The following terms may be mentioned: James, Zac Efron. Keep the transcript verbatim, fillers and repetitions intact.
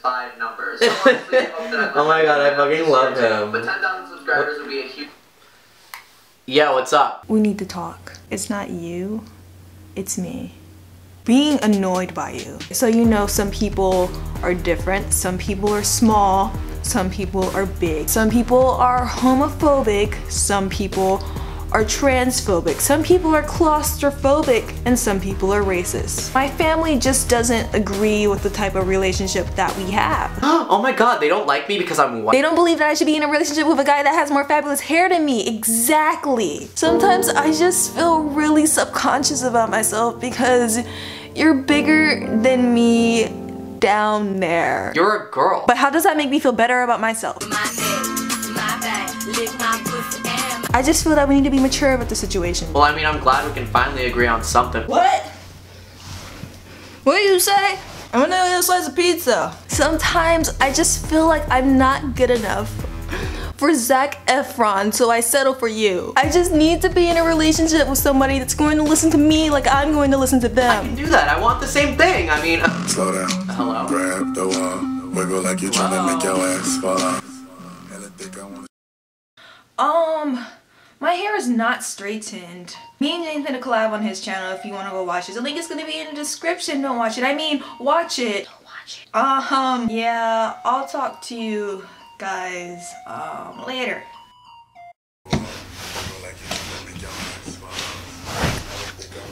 five numbers. So honestly, I hope that I oh my god, I fucking love him. But ten thousand subscribers would be a huge... Yeah, what's up? We need to talk. It's not you, it's me. Being annoyed by you. So you know some people are different, some people are small, some people are big, some people are homophobic, some people are transphobic, some people are claustrophobic, and some people are racist. My family just doesn't agree with the type of relationship that we have. Oh my god, they don't like me because I'm white. They don't believe that I should be in a relationship with a guy that has more fabulous hair than me. Exactly. Sometimes I just feel really subconscious about myself because you're bigger than me down there. You're a girl. But how does that make me feel better about myself? My neck, my back, lick my pussy. I just feel that we need to be mature about the situation. Well, I mean, I'm glad we can finally agree on something. What? What did you say? I'm gonna eat a slice of pizza. Sometimes I just feel like I'm not good enough for Zac Efron, so I settle for you. I just need to be in a relationship with somebody that's going to listen to me like I'm going to listen to them. I can do that. I want the same thing. I mean, slow down. Hello. Grab the wall. Wiggle like you're trying to make your ass fall off. And I think I want to. Um. My hair is not straightened. Me and James gonna collab on his channel if you wanna go watch it. The link is gonna be in the description. Don't watch it. I mean, watch it. Don't watch it. Um, yeah, I'll talk to you guys um, later.